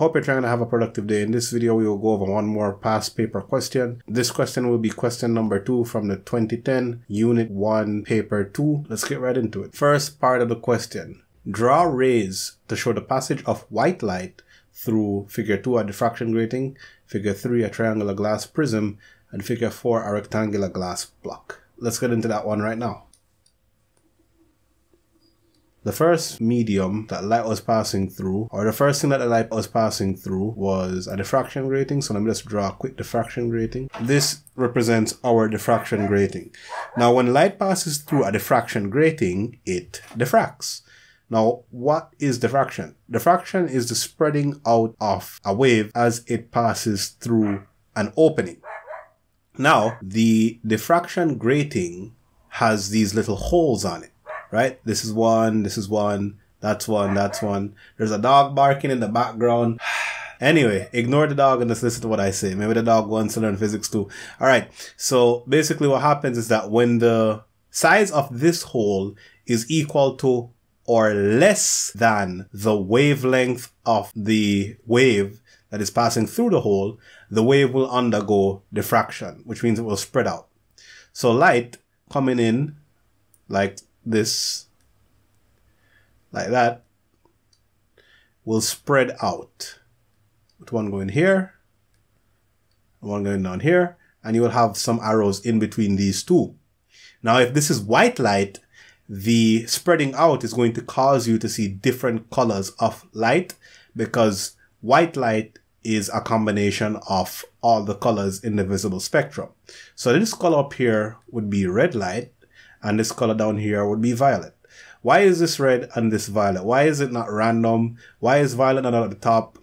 Hope you're trying to have a productive day. In this video, we will go over one more past paper question. This question will be question number 2 from the 2010 Unit 1 Paper 2. Let's get right into it. First part of the question. Draw rays to show the passage of white light through figure 2, a diffraction grating, figure 3, a triangular glass prism, and figure 4, a rectangular glass block. Let's get into that one right now. The first medium that light was passing through, or the first thing that the light was passing through, was a diffraction grating. So let me just draw a quick diffraction grating. This represents our diffraction grating. Now when light passes through a diffraction grating, it diffracts. Now, what is diffraction? Diffraction is the spreading out of a wave as it passes through an opening. Now, the diffraction grating has these little holes on it, right? This is one, that's one, that's one. There's a dog barking in the background. Anyway, ignore the dog and just listen to what I say. Maybe the dog wants to learn physics too. All right, so basically what happens is that when the size of this hole is equal to or less than the wavelength of the wave that is passing through the hole, the wave will undergo diffraction, which means it will spread out. So light coming in like this, like that, will spread out, with one going here, one going down here, and you will have some arrows in between these two. Now, if this is white light, the spreading out is going to cause you to see different colors of light, because white light is a combination of all the colors in the visible spectrum. So this color up here would be red light, and this color down here would be violet. Why is this red and this violet? Why is it not random? Why is violet not at the top?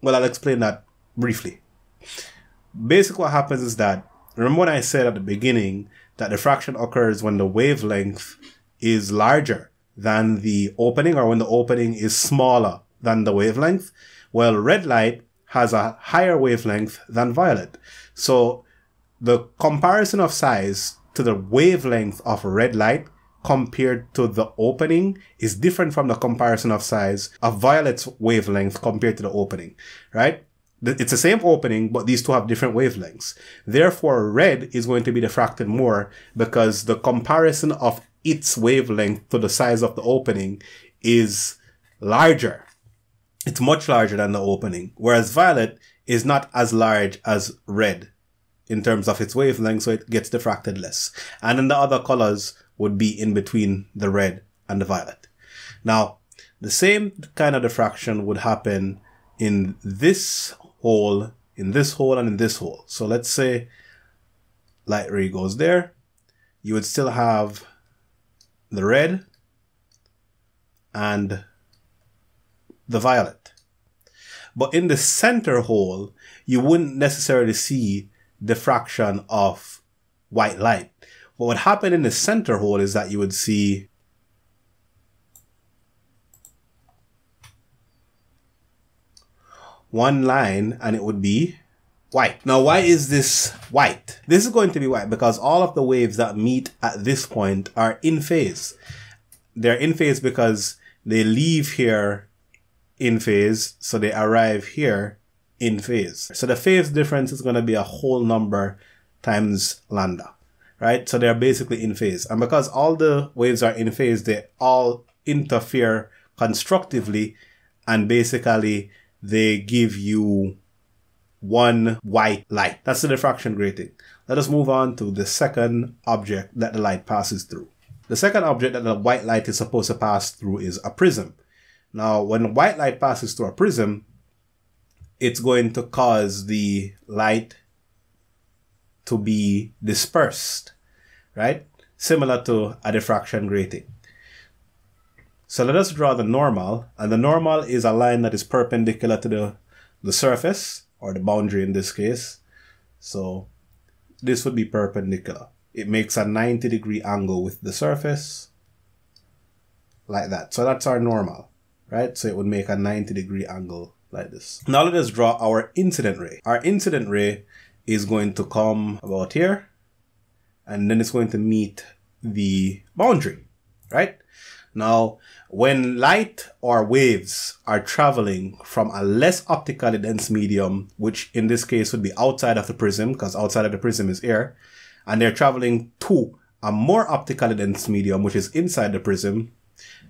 Well, I'll explain that briefly. Basically what happens is that, remember when I said at the beginning that diffraction occurs when the wavelength is larger than the opening, or when the opening is smaller than the wavelength? Well, red light has a higher wavelength than violet. So the comparison of size to the wavelength of red light compared to the opening is different from the comparison of size of violet's wavelength compared to the opening, right? It's the same opening, but these two have different wavelengths. Therefore, red is going to be diffracted more because the comparison of its wavelength to the size of the opening is larger. It's much larger than the opening, whereas violet is not as large as red in terms of its wavelength, so it gets diffracted less. And then the other colors would be in between the red and the violet. Now, the same kind of diffraction would happen in this hole, and in this hole. So let's say light ray goes there. You would still have the red and the violet. But in the center hole, you wouldn't necessarily see diffraction of white light. What would happen in the center hole is that you would see one line and it would be white. Now, why is this white? This is going to be white because all of the waves that meet at this point are in phase. They're in phase because they leave here in phase, so they arrive here in phase. So the phase difference is going to be a whole number times lambda, right? So they're basically in phase. And because all the waves are in phase, they all interfere constructively, and basically they give you one white light. That's the diffraction grating. Let us move on to the second object that the light passes through. The second object that the white light is supposed to pass through is a prism. Now, when white light passes through a prism, it's going to cause the light to be dispersed, right? Similar to a diffraction grating. So let us draw the normal, and the normal is a line that is perpendicular to the surface, or the boundary in this case. So this would be perpendicular. It makes a 90-degree angle with the surface, like that. So that's our normal, right? So it would make a 90-degree angle like this. Now let us draw our incident ray. Our incident ray is going to come about here, and then it's going to meet the boundary, right? Now, when light or waves are traveling from a less optically dense medium, which in this case would be outside of the prism, because outside of the prism is air, and they're traveling to a more optically dense medium, which is inside the prism,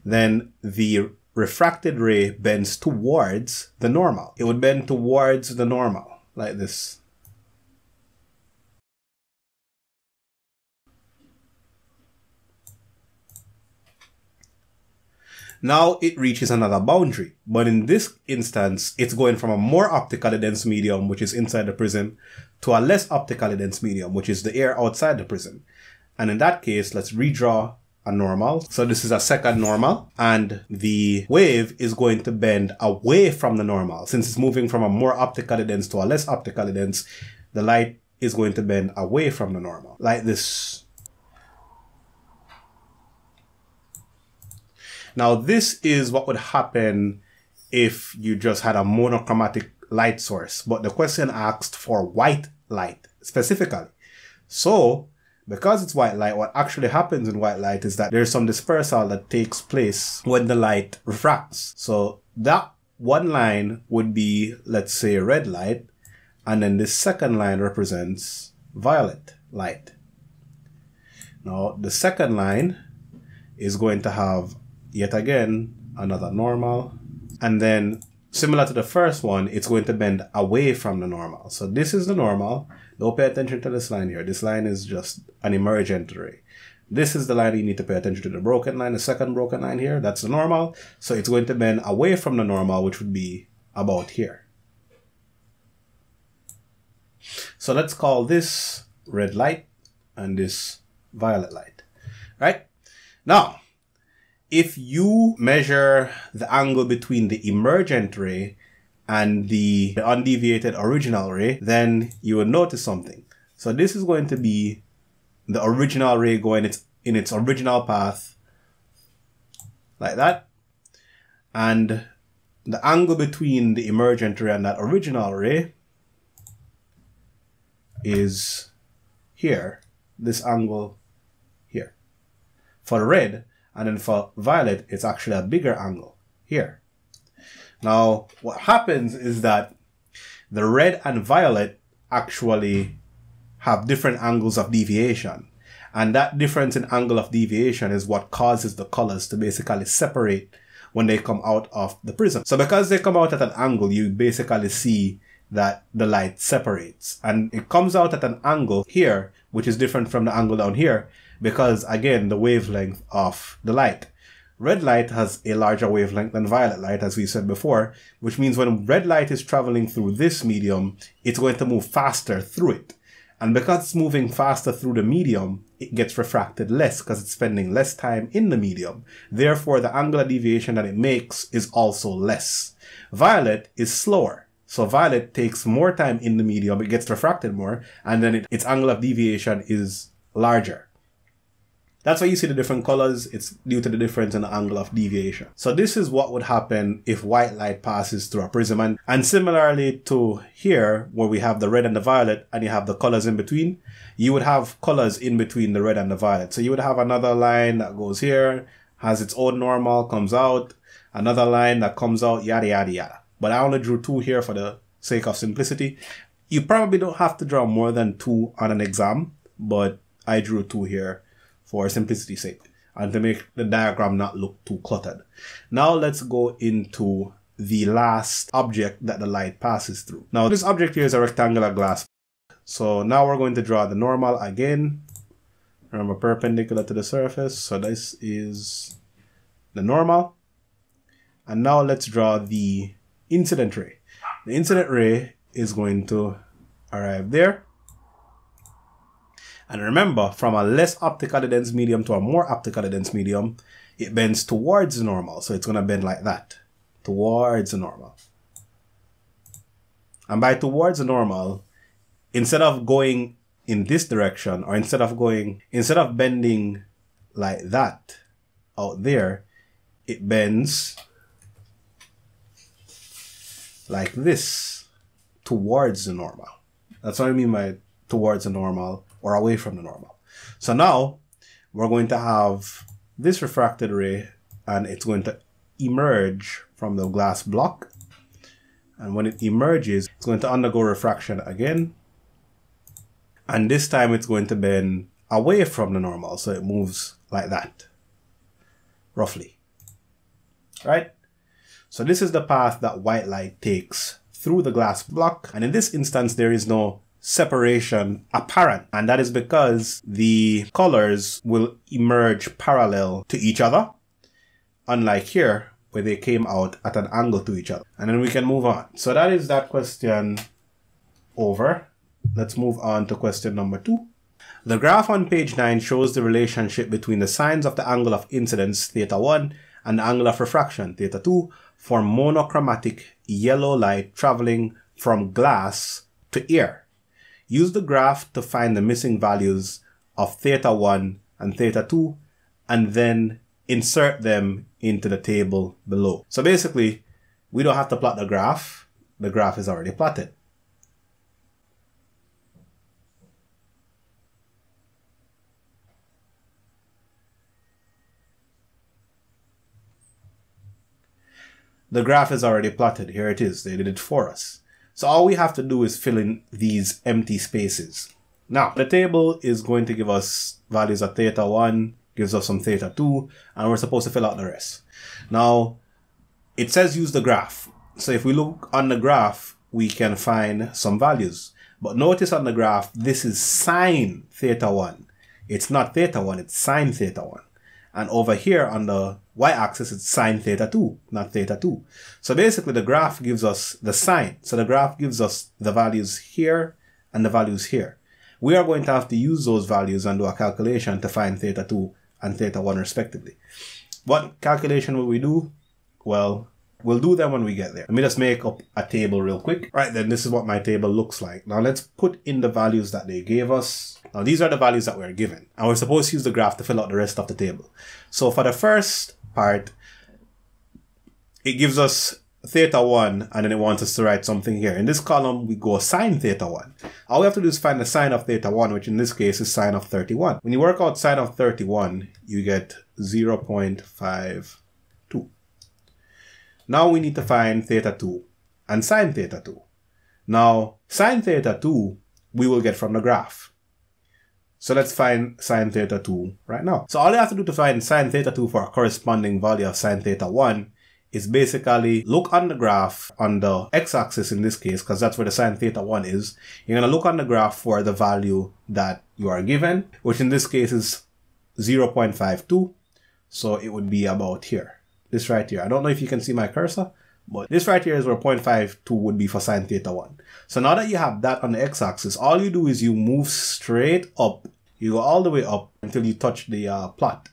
then the refracted ray bends towards the normal. It would bend towards the normal, like this. Now it reaches another boundary, but in this instance, it's going from a more optically dense medium, which is inside the prism, to a less optically dense medium, which is the air outside the prism. And in that case, let's redraw a normal. So this is a second normal, and the wave is going to bend away from the normal. Since it's moving from a more optically dense to a less optically dense, the light is going to bend away from the normal, like this. Now, this is what would happen if you just had a monochromatic light source, but the question asked for white light specifically. So, because it's white light, what actually happens in white light is that there's some dispersal that takes place when the light refracts. So that one line would be, let's say, red light, and then this second line represents violet light. Now, the second line is going to have yet again another normal, and then similar to the first one, it's going to bend away from the normal. So this is the normal. Don't pay attention to this line here. This line is just an emergent ray. This is the line you need to pay attention to, the broken line, the second broken line here. That's the normal. So it's going to bend away from the normal, which would be about here. So let's call this red light and this violet light, right? Now, if you measure the angle between the emergent ray and the undeviated original ray, then you will notice something. So this is going to be the original ray going in its original path, like that. And the angle between the emergent ray and that original ray is here, this angle here, for the red. And then for violet, it's actually a bigger angle here. Now, what happens is that the red and violet actually have different angles of deviation. And that difference in angle of deviation is what causes the colors to basically separate when they come out of the prism. So because they come out at an angle, you basically see that the light separates. And it comes out at an angle here, which is different from the angle down here, because again, the wavelength of the light. Red light has a larger wavelength than violet light, as we said before, which means when red light is traveling through this medium, it's going to move faster through it. And because it's moving faster through the medium, it gets refracted less because it's spending less time in the medium. Therefore, the angular deviation that it makes is also less. Violet is slower. So violet takes more time in the medium, it gets refracted more, and then its angle of deviation is larger. That's why you see the different colors. It's due to the difference in the angle of deviation. So this is what would happen if white light passes through a prism. And similarly to here, where we have the red and the violet, and you have the colors in between, you would have colors in between the red and the violet. So you would have another line that goes here, has its own normal, comes out, another line that comes out, yada, yada, yada. But I only drew two here for the sake of simplicity. You probably don't have to draw more than two on an exam, but I drew two here for simplicity's sake, and to make the diagram not look too cluttered. Now let's go into the last object that the light passes through. Now this object here is a rectangular glass. So now we're going to draw the normal again. Remember, perpendicular to the surface. So this is the normal. And now let's draw the incident ray. The incident ray is going to arrive there. And remember, from a less optically dense medium to a more optically dense medium, it bends towards the normal. So it's going to bend like that, towards the normal. And by towards the normal, instead of going in this direction, or instead of bending like that out there, it bends like this towards the normal. That's what I mean by towards the normal, or away from the normal. So now we're going to have this refracted ray and it's going to emerge from the glass block. And when it emerges, it's going to undergo refraction again. And this time it's going to bend away from the normal. So it moves like that, roughly, right? So this is the path that white light takes through the glass block. And in this instance, there is no separation apparent. And that is because the colors will emerge parallel to each other, unlike here, where they came out at an angle to each other. And then we can move on. So that is that question over. Let's move on to question number 2. The graph on page 9 shows the relationship between the sines of the angle of incidence, theta 1, and the angle of refraction, theta 2, for monochromatic yellow light traveling from glass to air. Use the graph to find the missing values of theta 1 and theta 2, and then insert them into the table below. So basically, we don't have to plot the graph. The graph is already plotted. The graph is already plotted. Here it is. They did it for us. So all we have to do is fill in these empty spaces. Now, the table is going to give us values of theta 1, gives us some theta 2, and we're supposed to fill out the rest. Now, it says use the graph. So if we look on the graph, we can find some values. But notice on the graph, this is sine theta 1. It's not theta 1, it's sine theta 1. And over here on the y-axis, it's sine theta 2, not theta 2. So basically, the graph gives us the sine. So the graph gives us the values here and the values here. We are going to have to use those values and do a calculation to find theta 2 and theta 1 respectively. What calculation will we do? Well, we'll do them when we get there. Let me just make up a table real quick. Right then, this is what my table looks like. Now let's put in the values that they gave us. Now these are the values that we're given, and we're supposed to use the graph to fill out the rest of the table. So for the first part, it gives us theta 1, and then it wants us to write something here. In this column, we go sine theta 1. All we have to do is find the sine of theta 1, which in this case is sine of 31. When you work out sine of 31, you get 0.5. Now we need to find theta 2 and sine theta 2. Now, sine theta 2, we will get from the graph. So let's find sine theta 2 right now. So all you have to do to find sine theta 2 for a corresponding value of sine theta 1 is basically look on the graph on the x-axis in this case, because that's where the sine theta 1 is. You're going to look on the graph for the value that you are given, which in this case is 0.52. So it would be about here. This right here. I don't know if you can see my cursor, but this right here is where 0.52 would be for sine theta 1. So now that you have that on the x-axis, all you do is you move straight up. You go all the way up until you touch the plot.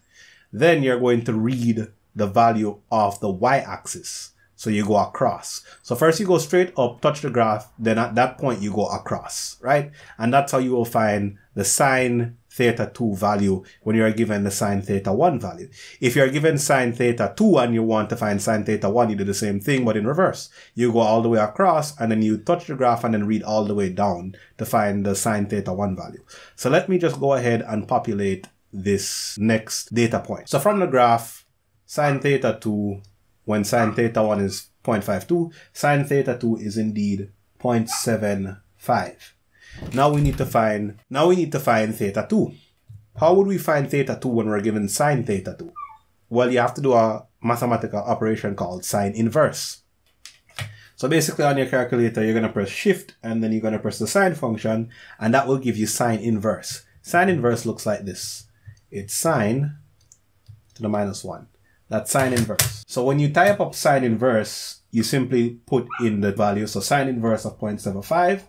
Then you're going to read the value of the y-axis. So you go across. So first you go straight up, touch the graph, then at that point you go across, right? And that's how you will find the sine theta 2 value when you are given the sine theta 1 value. If you are given sine theta 2 and you want to find sine theta 1, you do the same thing, but in reverse. You go all the way across and then you touch the graph and then read all the way down to find the sine theta 1 value. So let me just go ahead and populate this next data point. So from the graph, sine theta 2, when sine theta 1 is 0.52, sine theta 2 is indeed 0.75. Now we need to find theta 2. How would we find theta 2 when we're given sine theta 2? Well, you have to do a mathematical operation called sine inverse. So basically on your calculator, you're going to press shift and then you're going to press the sine function, and that will give you sine inverse. Sine inverse looks like this. It's sine to the minus 1. That's sine inverse. So when you type up sine inverse, you simply put in the value. So sine inverse of 0.75.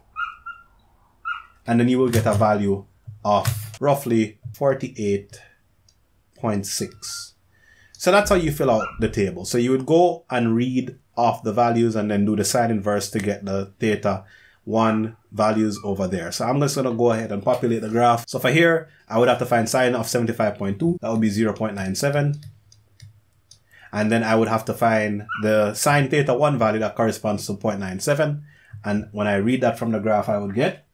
And then you will get a value of roughly 48.6. So that's how you fill out the table. So you would go and read off the values and then do the sine inverse to get the theta 1 values over there. So I'm just going to go ahead and populate the graph. So for here, I would have to find sine of 75.2. That would be 0.97. And then I would have to find the sine theta 1 value that corresponds to 0.97. And when I read that from the graph, I would get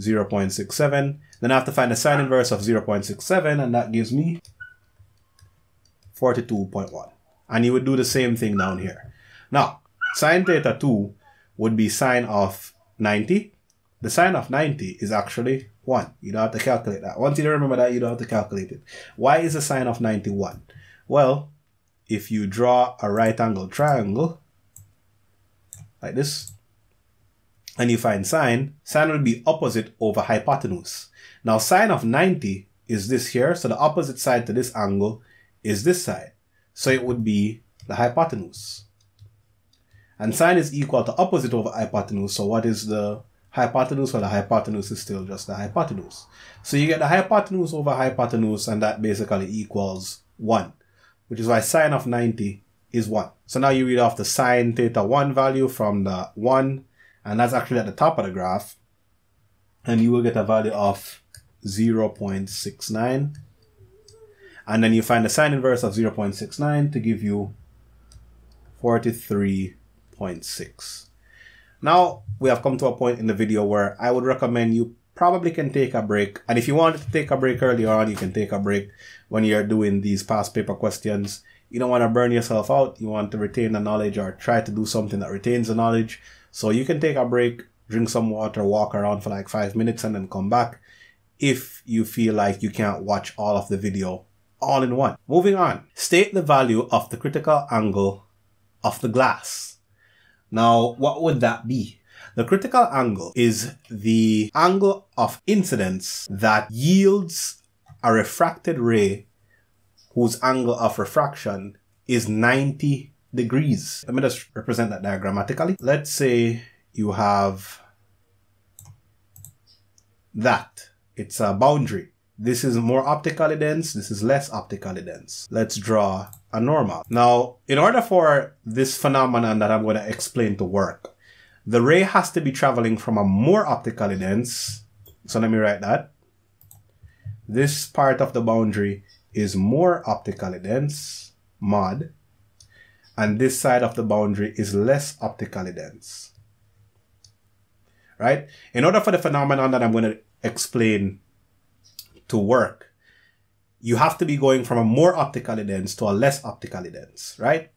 0.67. Then I have to find the sine inverse of 0.67, and that gives me 42.1. And you would do the same thing down here. Now, sine theta 2 would be sine of 90. The sine of 90 is actually 1. You don't have to calculate that. Once you remember that, you don't have to calculate it. Why is the sine of 90 1? Well, if you draw a right-angled triangle like this, and you find sine, sine will be opposite over hypotenuse. Now sine of 90 is this here, so the opposite side to this angle is this side. So it would be the hypotenuse. And sine is equal to opposite over hypotenuse, so what is the hypotenuse? Well, the hypotenuse is still just the hypotenuse. So you get the hypotenuse over hypotenuse, and that basically equals 1, which is why sine of 90 is 1. So now you read off the sine theta 1 value from the 1, and that's actually at the top of the graph, and you will get a value of 0.69, and then you find the sine inverse of 0.69 to give you 43.6. Now we have come to a point in the video where I would recommend you probably can take a break, and if you wanted to take a break earlier on, you can take a break when you're doing these past paper questions. You don't want to burn yourself out, you want to retain the knowledge or try to do something that retains the knowledge. So you can take a break, drink some water, walk around for like 5 minutes, and then come back if you feel like you can't watch all of the video all in one. Moving on, state the value of the critical angle of the glass. Now, what would that be? The critical angle is the angle of incidence that yields a refracted ray whose angle of refraction is 90 degrees. Let me just represent that diagrammatically. Let's say you have that. It's a boundary. This is more optically dense, this is less optically dense. Let's draw a normal. Now, in order for this phenomenon that I'm going to explain to work, the ray has to be traveling from a more optically dense, so let me write that. This part of the boundary is more optically dense, mod, and this side of the boundary is less optically dense, right? In order for the phenomenon that I'm going to explain to work, you have to be going from a more optically dense to a less optically dense, right?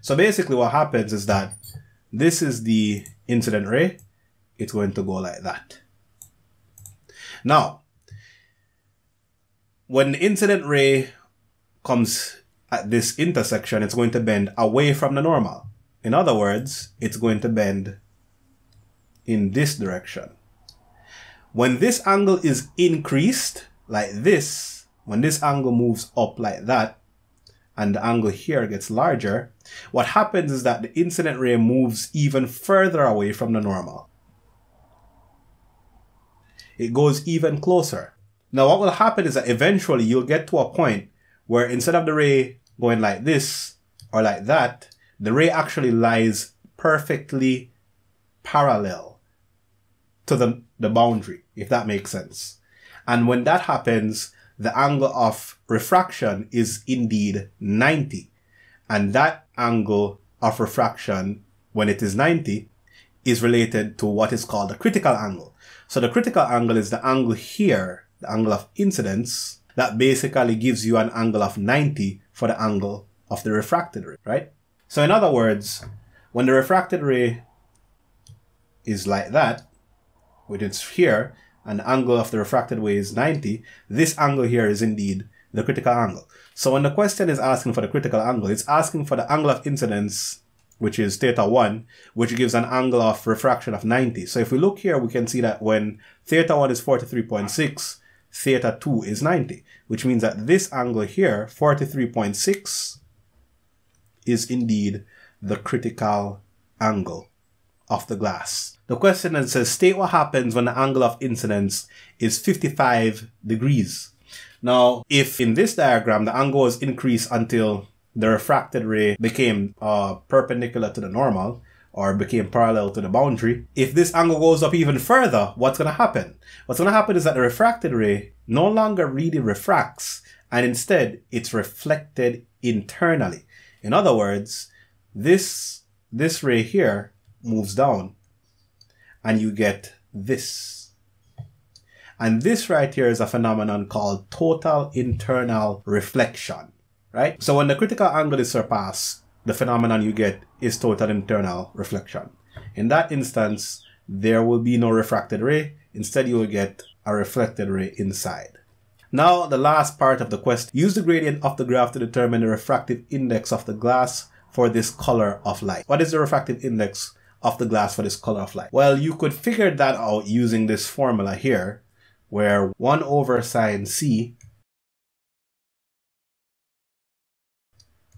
So basically what happens is that this is the incident ray. It's going to go like that. Now, when the incident ray comes at this intersection, it's going to bend away from the normal. In other words, it's going to bend in this direction. When this angle is increased like this, when this angle moves up like that, and the angle here gets larger, what happens is that the incident ray moves even further away from the normal. It goes even closer. Now what will happen is that eventually you'll get to a point where instead of the ray going like this or like that, the ray actually lies perfectly parallel to the boundary, if that makes sense. And when that happens, the angle of refraction is indeed 90. And that angle of refraction, when it is 90, is related to what is called the critical angle. So the critical angle is the angle here, the angle of incidence, that basically gives you an angle of 90 for the angle of the refracted ray, right? So in other words, when the refracted ray is like that, which it's here, and the angle of the refracted ray is 90, this angle here is indeed the critical angle. So when the question is asking for the critical angle, it's asking for the angle of incidence, which is theta 1, which gives an angle of refraction of 90. So if we look here, we can see that when theta 1 is 43.6, theta 2 is 90, which means that this angle here, 43.6, is indeed the critical angle of the glass. The question then says, state what happens when the angle of incidence is 55 degrees. Now, if in this diagram, the angle was increased until the refracted ray became perpendicular to the normal, or became parallel to the boundary, if this angle goes up even further, what's going to happen? What's going to happen is that the refracted ray no longer really refracts, and instead it's reflected internally. In other words, this ray here moves down, and you get this. And this right here is a phenomenon called total internal reflection. right? So when the critical angle is surpassed, the phenomenon you get is total internal reflection. In that instance, there will be no refracted ray. Instead, you will get a reflected ray inside. Now, the last part of the quest, use the gradient of the graph to determine the refractive index of the glass for this color of light. What is the refractive index of the glass for this color of light? Well, you could figure that out using this formula here, where 1 over sine C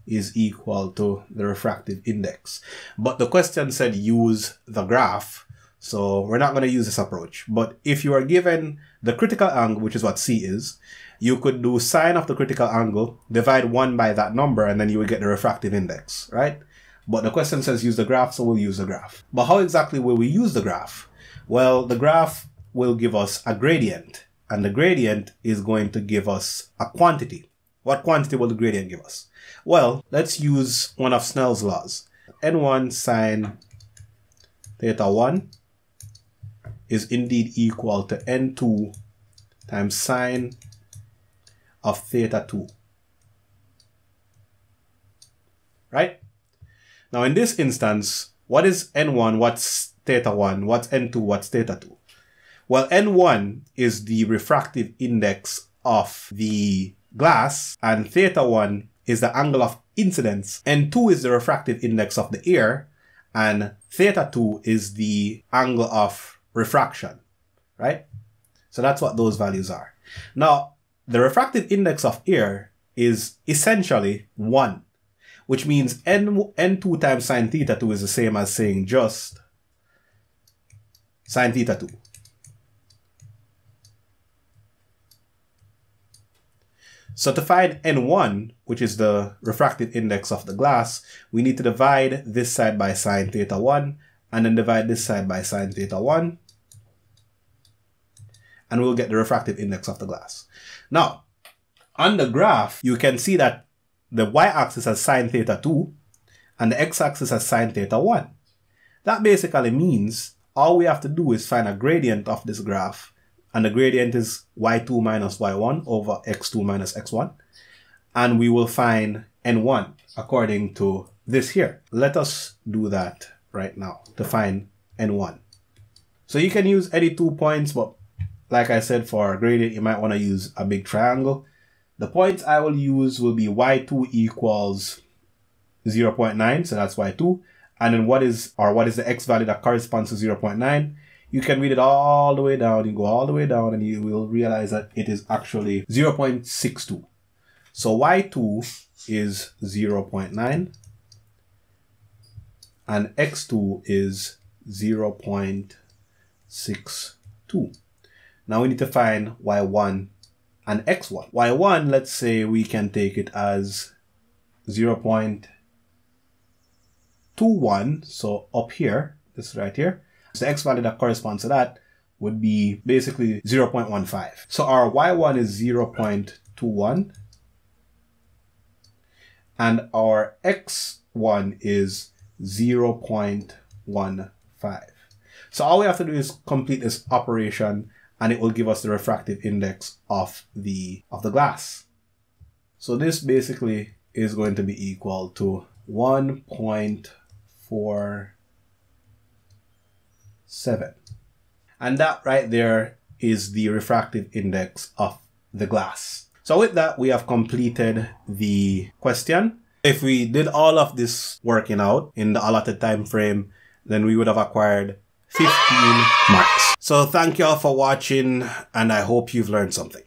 is equal to the refractive index. But the question said use the graph, so we're not going to use this approach. But if you are given the critical angle, which is what C is, you could do sine of the critical angle, divide 1 by that number, and then you would get the refractive index, right? But the question says use the graph, so we'll use the graph. But how exactly will we use the graph? Well, the graph will give us a gradient, and the gradient is going to give us a quantity. What quantity will the gradient give us? Well, let's use one of Snell's laws. N1 sine theta 1 is indeed equal to N2 times sine of theta 2, right? Now in this instance, what is N1, what's theta 1, what's N2, what's theta 2? Well, N1 is the refractive index of the glass, and theta 1 is the angle of incidence, N2 is the refractive index of the air, and theta 2 is the angle of refraction, right? So that's what those values are. Now, the refractive index of air is essentially 1, which means N2 times sine theta 2 is the same as saying just sine theta 2. So to find N1, which is the refractive index of the glass, we need to divide this side by sine theta 1, and then divide this side by sine theta 1, and we'll get the refractive index of the glass. Now, on the graph, you can see that the y-axis has sine theta 2, and the x-axis has sine theta 1. That basically means all we have to do is find a gradient of this graph, and the gradient is y2 minus y1 over x2 minus x1. And we will find n1 according to this here. Let us do that right now to find n1. So you can use any 2 points, but like I said, for a gradient, you might want to use a big triangle. The points I will use will be y2 equals 0.9, so that's y2. And then what is the x value that corresponds to 0.9? You can read it all the way down, you go all the way down, and you will realize that it is actually 0.62. So y2 is 0.9, and x2 is 0.62. Now we need to find y1 and x1. y1, let's say we can take it as 0.21, so up here, this right here. So the x value that corresponds to that would be basically 0.15. So our y1 is 0.21, and our x1 is 0.15. So all we have to do is complete this operation, and it will give us the refractive index of the glass. So this basically is going to be equal to 1.47. And that right there is the refractive index of the glass. So with that, we have completed the question. If we did all of this working out in the allotted time frame, then we would have acquired 15 marks. So thank you all for watching, and I hope you've learned something.